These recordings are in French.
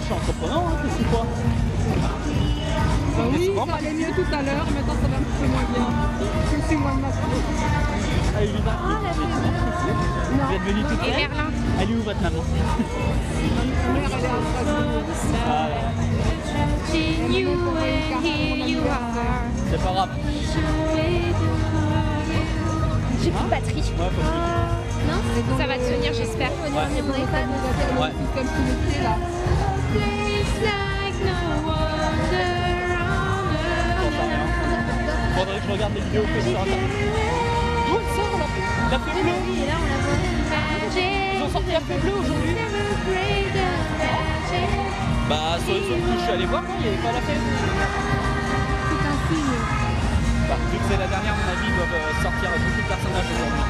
moi je suis entrepreneur, hein, c'est quoi? Oui, ça allait mieux tout à l'heure, maintenant ça va un petit peu moins bien. Je me suis moins masquée. Elle est venue toute seule. Elle est où votre maman? Ma mère, elle est en face. C'est pas grave. J'ai plus de batterie. Non, ça va te tenir, j'espère. Ouais. Faudrait que je regarde les vidéos que je t'entends. D'où elle sort la fée bleue? Ils ont sorti la fée bleue aujourd'hui. Bah sur les autres coups je suis allé voir, il n'y avait pas la fée. C'est un signe. Bah vu que c'est la dernière, à mon avis, ils doivent sortir beaucoup de personnages aujourd'hui.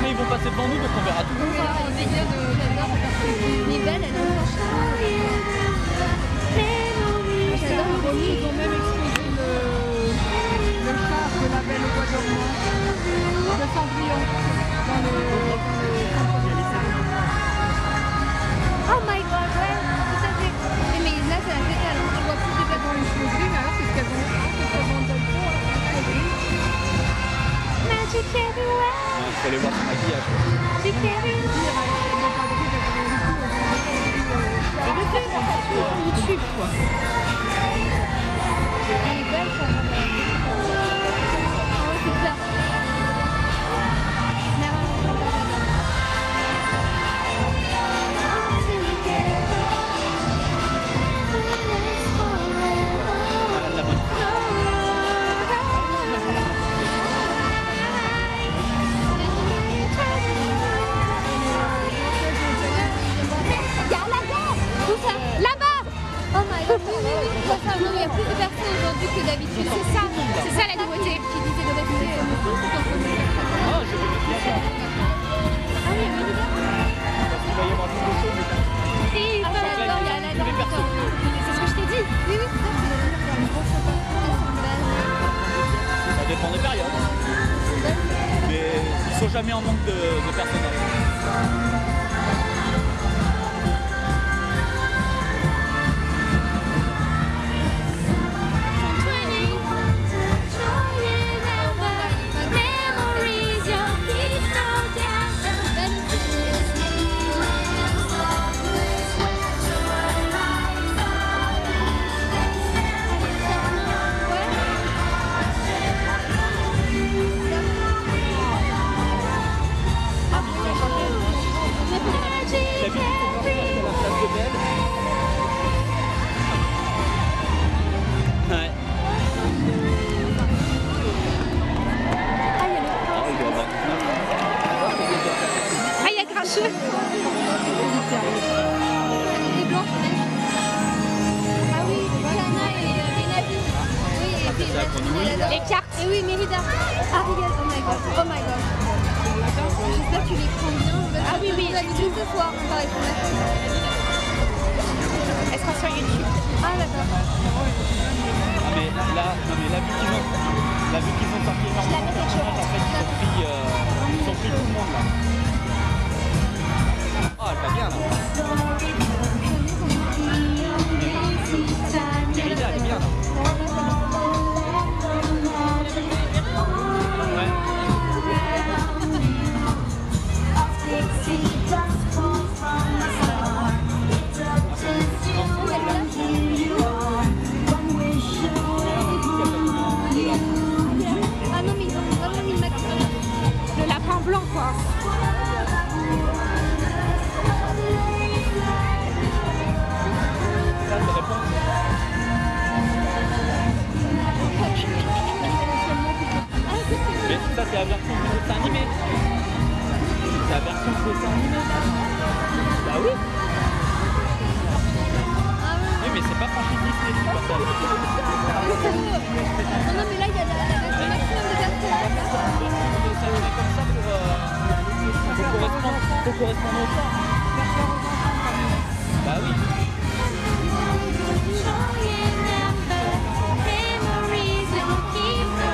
Mais ils vont passer devant nous donc on verra tout. Mais belle, elle est blanche. J'adore, ils ont même exposé le char de la Belle au Bois dormant, le Cendrillon, dans le centre de l'Isère. Oh my god, ouais, tout à fait. Mais là, c'est la fête, alors on voit plus déjà dans les cheveux, mais alors c'est ce qu'elles ont fait, c'est vraiment de l'eau. Magic everywhere. Il faut aller voir son maquillage. Magic everywhere. YouTube quoi. Elle est belle ça. Oh c'est bizarre. Il y a plus de personnes aujourd'hui que d'habitude. C'est ça la nouveauté. Qui disait de rester tout en famille. Ah, je vais bien faire. Ah oui, oui. Il va y avoir beaucoup de choses, mais oui, j'adore, il y a la dernière. C'est ce que je t'ai dit. Oui, oui, c'est ça, c'est la dernière. Une grosse surprise. Ça dépend des périodes. Mais ils sont jamais en manque de personnages. Les cartes. Et oui, Mélida. Ah, regarde, oh my god. Oh my god. J'espère que tu les prends bien. Ah oui, oui. On va les deux ce soir. Elle sera sur YouTube. Ah, d'accord. Non, mais la vue qu'ils ont sorti énormément de choses, en fait, ils ont pris tout le monde, là. Oh, elle va bien, là. Mélida, elle est bien, là. Ça c'est la version de dessin animé. C'est la version de dessin animé. Bah oui. Oui mais c'est pas franchise Disney qui porte ça. Non mais là il y a le maximum de personnes. Ça fait comme ça pour correspondre au temps. Bah oui. Memories that will keep us.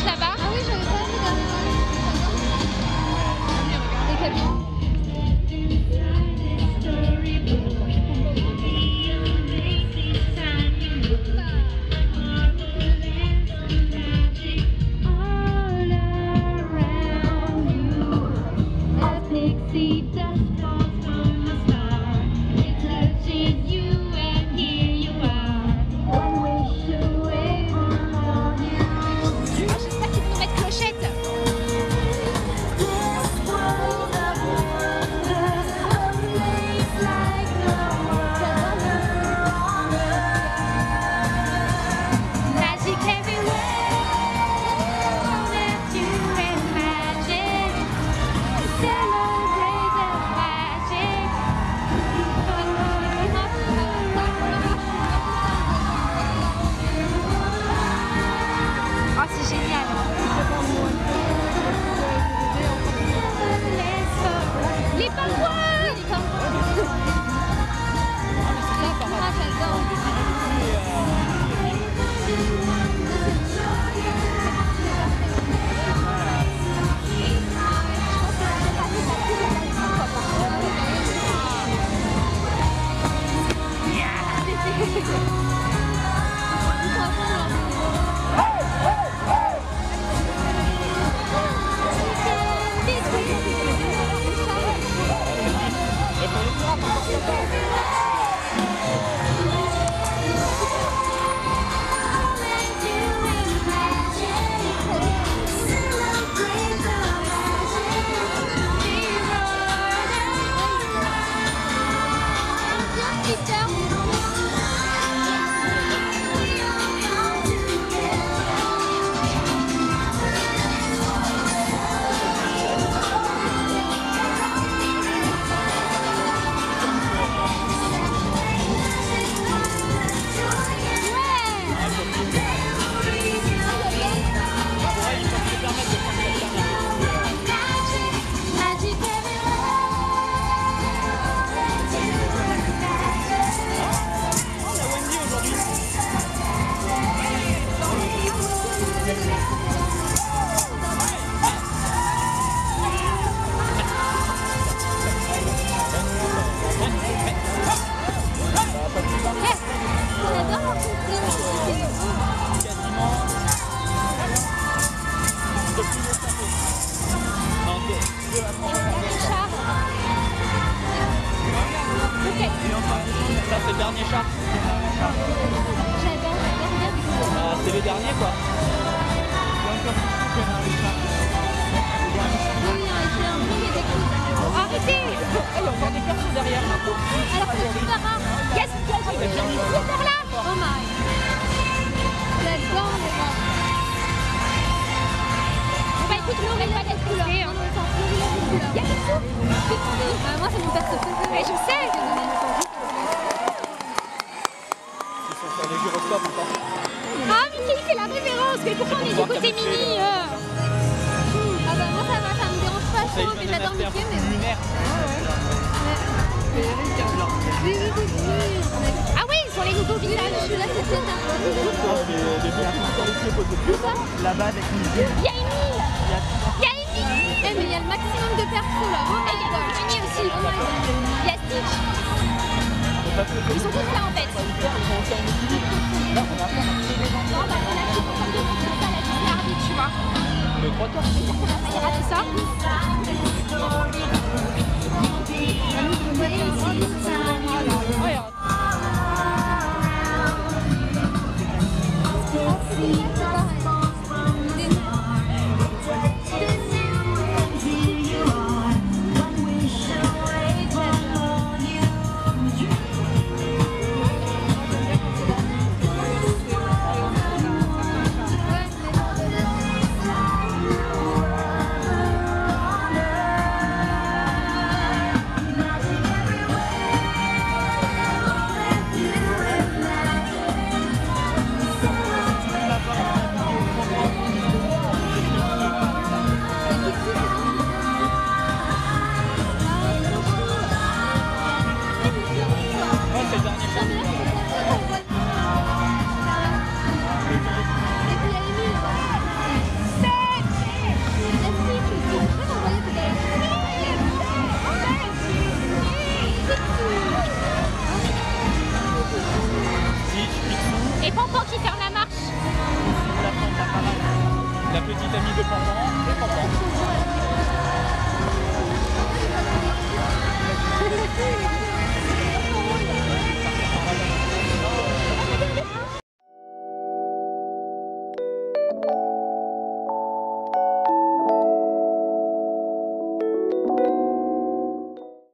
bouche là-bas. Ah oui, j'avais pas vu d'un moment. petite amie de Pantan et Pantan.